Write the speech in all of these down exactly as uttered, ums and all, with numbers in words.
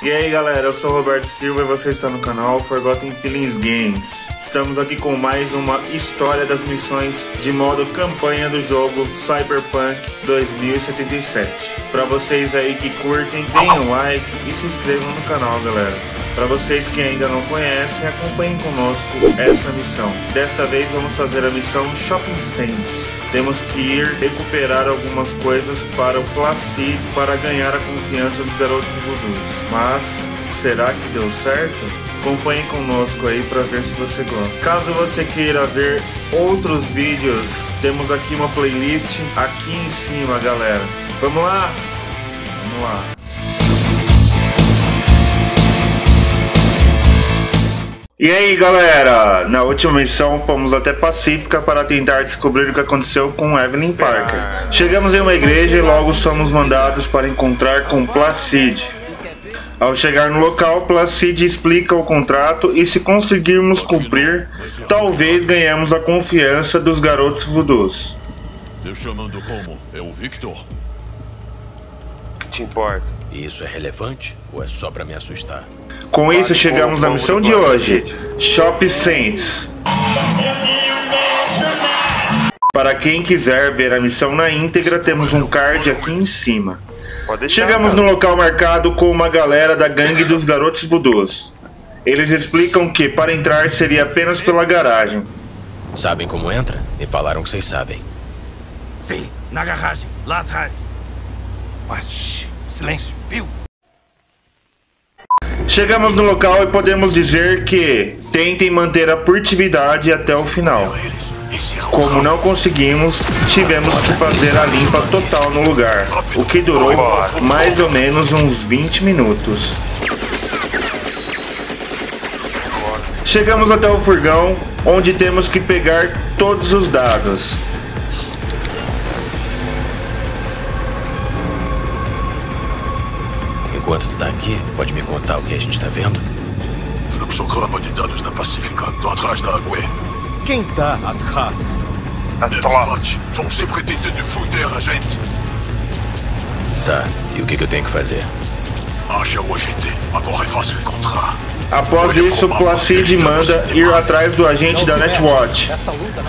E aí galera, eu sou o Roberto Silva e você está no canal Forgotten Feelings Games. Estamos aqui com mais uma história das missões de modo campanha do jogo Cyberpunk dois mil e setenta e sete. Para vocês aí que curtem, deem um like e se inscrevam no canal, galera. Para vocês que ainda não conhecem, acompanhem conosco essa missão. Desta vez vamos fazer a missão Chópis Cêntis. Temos que ir recuperar algumas coisas para o Placid para ganhar a confiança dos garotos vudus. Mas será que deu certo? Acompanhe conosco aí para ver se você gosta. Caso você queira ver outros vídeos, temos aqui uma playlist aqui em cima, galera. Vamos lá? Vamos lá. E aí galera, na última missão fomos até Pacifica para tentar descobrir o que aconteceu com Evelyn Parker. Chegamos em uma igreja e logo somos mandados para encontrar com Placid. Ao chegar no local, Placid explica o contrato e se conseguirmos cumprir, talvez ganhemos a confiança dos garotos vudus. Eu chamando como? É o Victor? Que te importa? Isso é relevante ou é só para me assustar? Com isso chegamos na missão de hoje, Chópis Cêntis. Para quem quiser ver a missão na íntegra, temos um card aqui em cima. Chegamos no local marcado com uma galera da gangue dos garotos vudus. Eles explicam que para entrar seria apenas pela garagem. Sabem como entra? Me falaram que vocês sabem. Sim, na garagem, lá atrás. Mas, silêncio, viu? Chegamos no local e podemos dizer que tentem manter a furtividade até o final. Como não conseguimos, tivemos que fazer a limpa total no lugar, o que durou mais ou menos uns vinte minutos. Chegamos até o furgão, onde temos que pegar todos os dados. Enquanto tu tá aqui, pode me contar o que a gente tá vendo? Fluxo claro de dados da Pacifica. Tô atrás da água. Quem tá atrás? Netwatch. Estão sempre tentando foder a gente. Tá, e o que, que eu tenho que fazer? Acha o agente. Agora é fácil encontrar. Após isso, Placid manda ir atrás do agente da Netwatch.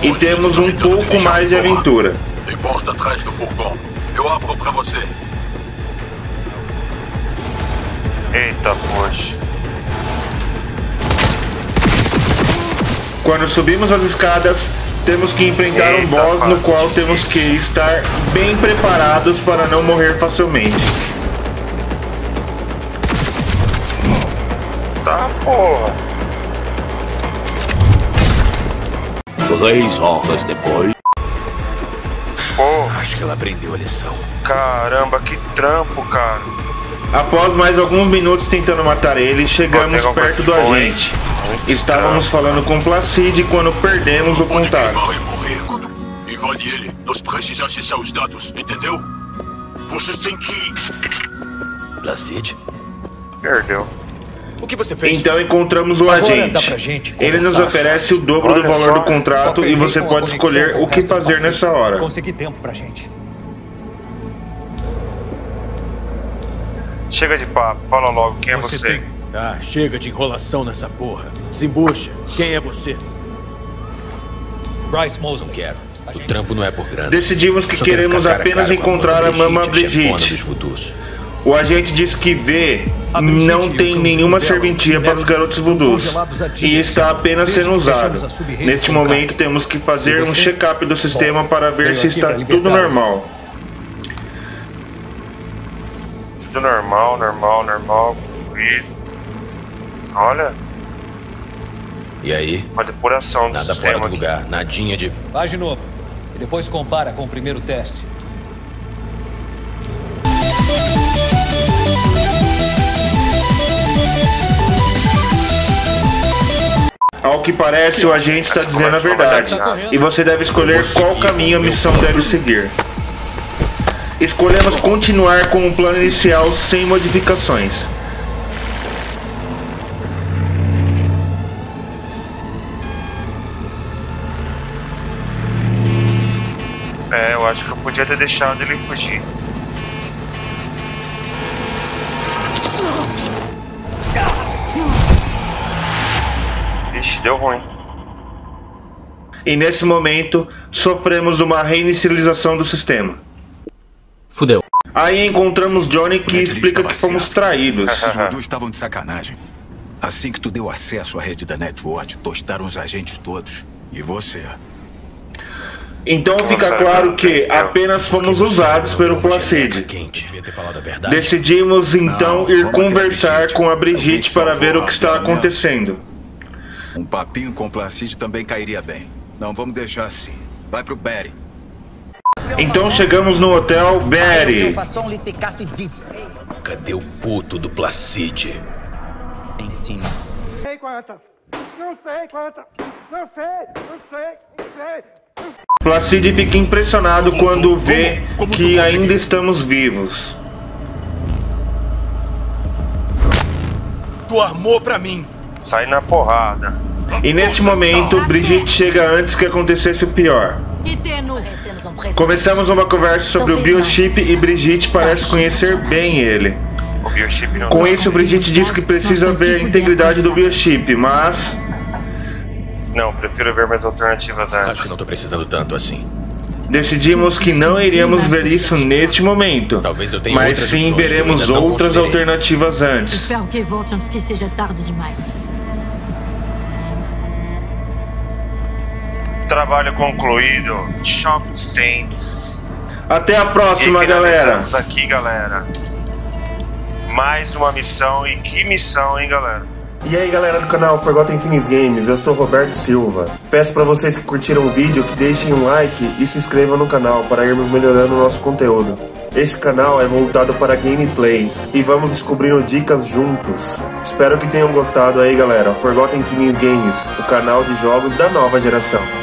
E temos um pouco mais de aventura. Tem porta atrás do furgão. Eu abro pra você. Eita, poxa. Quando subimos as escadas, temos que enfrentar Eita, um boss no qual difícil. Temos que estar bem preparados para não morrer facilmente. Tá, porra. Três horas depois. Porra. Acho que ela aprendeu a lição. Caramba, que trampo, cara. Após mais alguns minutos tentando matar ele, chegamos perto do agente. Estávamos falando com Placid quando perdemos o contato. Invade ele. Nós precisamos acessar os dados, entendeu? Você tem que... Placid? Perdeu. O que você fez? Então encontramos o agente. Ele nos oferece o dobro do valor do contrato e você pode escolher o que fazer nessa hora. Consegui tempo pra gente. Chega de papo, fala logo, quem é você? você? Tem... Ah, chega de enrolação nessa porra. Desembucha, quem é você? Bryce Mosley. Não quero, o trampo não é por grana. Decidimos que queremos cara apenas cara encontrar a Mama Brigitte. O agente disse que vê não tem nenhuma serventia para os garotos vudus e está apenas sendo usado. Neste momento temos que fazer um check-up do sistema para ver se está tudo normal. Normal, normal, normal. E... Olha. E aí? Uma depuração do Nada sistema. Fora do lugar. Nadinha de... Faz de novo. E depois compara com o primeiro teste. Ao que parece, o agente está dizendo a verdade. E você deve escolher qual caminho a missão deve seguir. Escolhemos continuar com o plano inicial sem modificações. É, eu acho que eu podia ter deixado ele fugir. Ixi, deu ruim. E nesse momento, sofremos uma reinicialização do sistema. Fudeu. Aí encontramos Johnny, que explica que fomos traídos. Esses modos estavam de sacanagem. Assim que tu deu acesso à rede da Netwatch, tostaram os agentes todos. E você? Então fica claro que apenas fomos usados pelo Placid. Decidimos então ir conversar com a Brigitte para ver o que está acontecendo. Um papinho com o Placid também cairia bem. Não vamos deixar assim. Vai pro Barry. Então chegamos no hotel Barry. Cadê o puto do Placid? Em cima. Não sei quantas. Não sei quantas. Não sei. Não sei. Não sei. Placid fica impressionado como, quando como, vê como, como que ainda estamos vivos. Tu armou pra mim. Sai na porrada. E neste momento, Brigitte chega antes que acontecesse o pior. Começamos uma conversa sobre o Biochip e Brigitte parece conhecer bem ele. Com isso, Brigitte diz que precisa ver a integridade do Biochip, mas... Não, prefiro ver minhas alternativas antes. Acho que não tô precisando tanto assim. Decidimos que não iríamos ver isso neste momento. Talvez eu tenha mas sim veremos outras alternativas antes. Espero que voltamos que seja tarde demais. Trabalho concluído. Chópis Cêntis. Até a próxima, galera. Estamos aqui, galera. Mais uma missão. E que missão, hein, galera? E aí galera do canal Forgotten Feelings Games, eu sou Roberto Silva. Peço para vocês que curtiram o vídeo, que deixem um like e se inscrevam no canal para irmos melhorando o nosso conteúdo. Esse canal é voltado para gameplay e vamos descobrindo dicas juntos. Espero que tenham gostado aí galera, Forgotten Feelings Games, o canal de jogos da nova geração.